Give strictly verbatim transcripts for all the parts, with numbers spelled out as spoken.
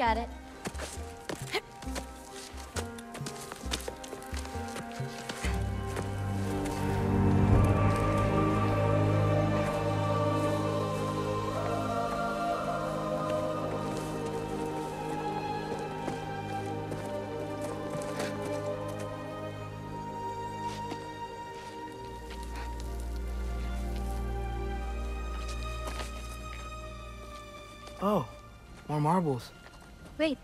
got it. Oh, more marbles. Wait,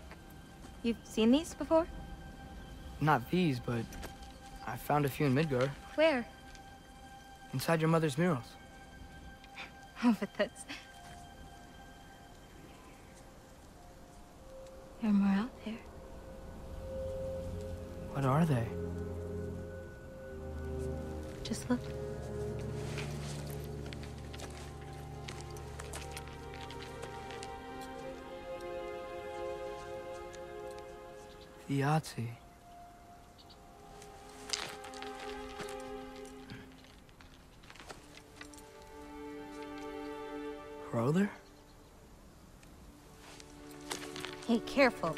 you've seen these before? Not these, but I found a few in Midgar. Where? Inside your mother's murals. Oh, but that's... There are more out there. What are they? Just look. Iati. Rother? Hey, careful.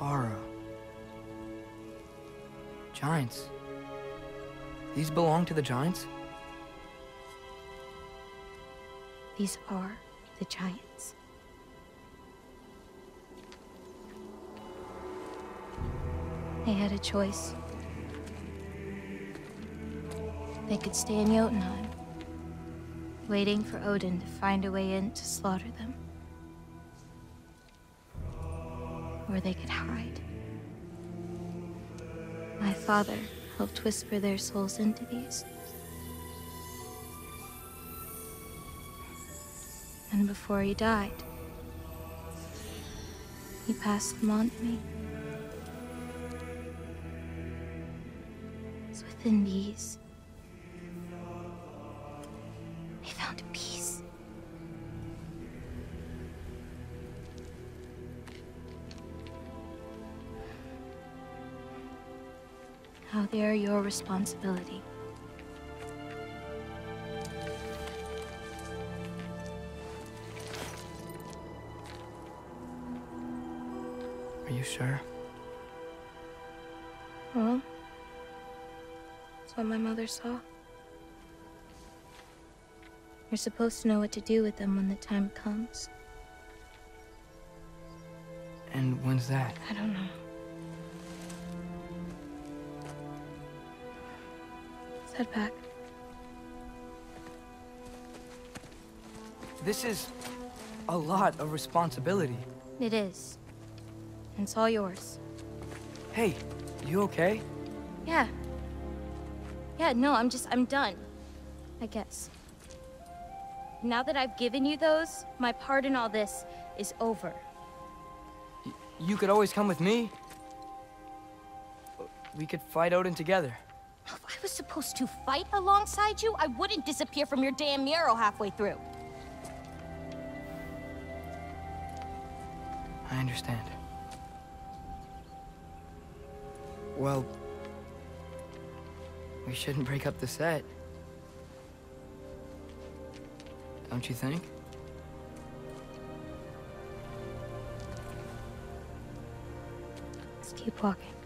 Aura. Giants. These belong to the Giants? These are the Giants. They had a choice. They could stay in Jotunheim, waiting for Odin to find a way in to slaughter them. Or they could hide. My father helped whisper their souls into these. And before he died, he passed them on to me. It's within these. They found peace. Now they are your responsibility. You sure? Well, that's what my mother saw. You're supposed to know what to do with them when the time comes. And when's that? I don't know. Let's head back. This is a lot of responsibility. It is. It's all yours. Hey, you okay? Yeah. Yeah, no, I'm just, I'm done. I guess. Now that I've given you those, my part in all this is over. Y- you could always come with me. We could fight Odin together. If I was supposed to fight alongside you, I wouldn't disappear from your damn mural halfway through. I understand. Well, we shouldn't break up the set. Don't you think? Let's keep walking.